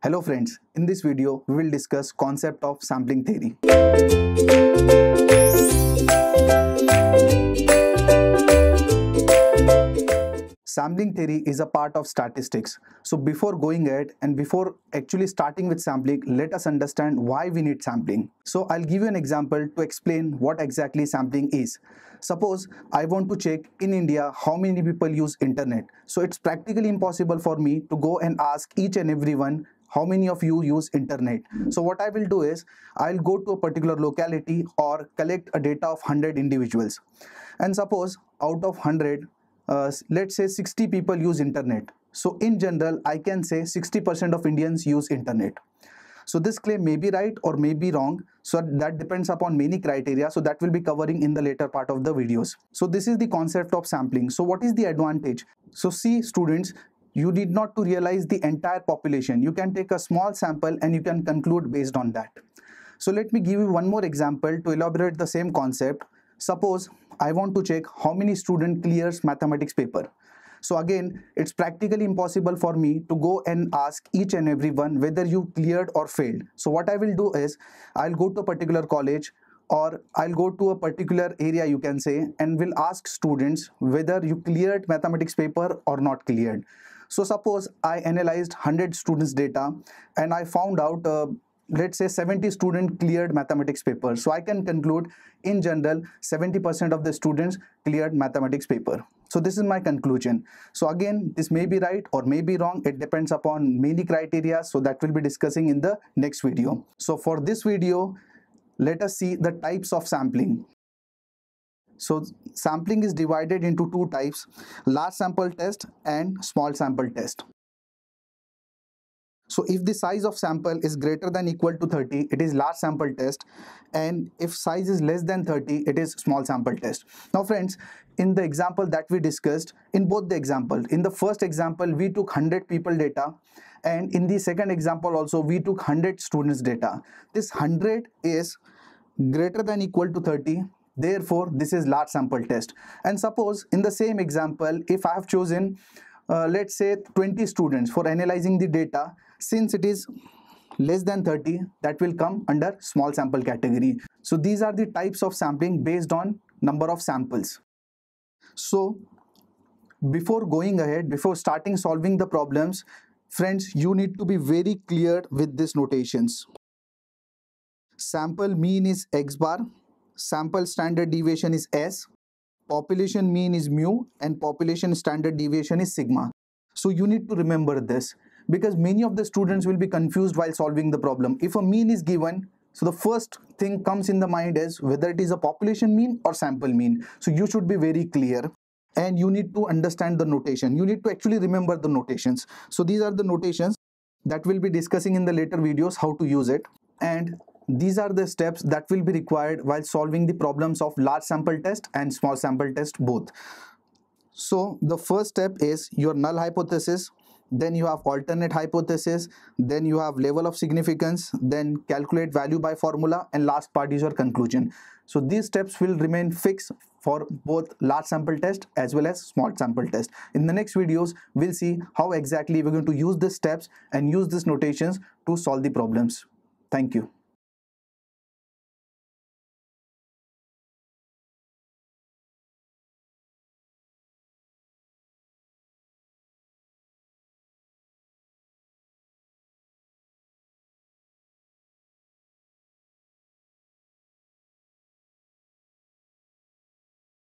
Hello friends, in this video we will discuss concept of sampling theory. Sampling theory is a part of statistics. So before going ahead and before actually starting with sampling, let us understand why we need sampling. So I'll give you an example to explain what exactly sampling is. Suppose I want to check in India how many people use internet. So it's practically impossible for me to go and ask each and everyone how many of you use internet. So what I will do is I'll go to a particular locality or collect a data of 100 individuals. And suppose out of 100, let's say 60 people use internet. So in general, I can say 60% of Indians use internet. So this claim may be right or may be wrong. So that depends upon many criteria. So that will be covering in the later part of the videos. So this is the concept of sampling. So what is the advantage? So see students, you need not to realize the entire population. You can take a small sample and you can conclude based on that. So let me give you one more example to elaborate the same concept. Suppose I want to check how many student clears mathematics paper. So again, it's practically impossible for me to go and ask each and everyone whether you cleared or failed. So what I will do is I'll go to a particular college or I'll go to a particular area, you can say, and will ask students whether you cleared mathematics paper or not cleared. So suppose I analyzed 100 students' data and I found out let's say 70 students cleared mathematics paper. So I can conclude in general 70% of the students cleared mathematics paper. So this is my conclusion. So again, this may be right or may be wrong. It depends upon many criteria. So that we'll be discussing in the next video. So for this video, let us see the types of sampling. So sampling is divided into two types, large sample test and small sample test. So if the size of sample is greater than equal to 30, it is large sample test, and if size is less than 30, it is small sample test. Now friends, in the example that we discussed, in both the examples, in the first example we took 100 people data, and in the second example also we took 100 students data. This 100 is greater than equal to 30, therefore this is large sample test. And suppose in the same example, if I have chosen let's say 20 students for analyzing the data, since it is less than 30, that will come under small sample category. So these are the types of sampling based on number of samples. So before going ahead, before starting solving the problems, friends, you need to be very clear with these notations. Sample mean is X bar, sample standard deviation is S, population mean is mu, and population standard deviation is sigma. So you need to remember this, because many of the students will be confused while solving the problem. If a mean is given, so the first thing comes in the mind is whether it is a population mean or sample mean. So you should be very clear and you need to understand the notation. You need to actually remember the notations. So these are the notations that we'll be discussing in the later videos, how to use it. And these are the steps that will be required while solving the problems of large sample test and small sample test both. So the first step is your null hypothesis, then you have alternate hypothesis, then you have level of significance, then calculate value by formula, and last part is your conclusion. So these steps will remain fixed for both large sample test as well as small sample test. In the next videos, we'll see how exactly we're going to use these steps and use these notations to solve the problems. Thank you.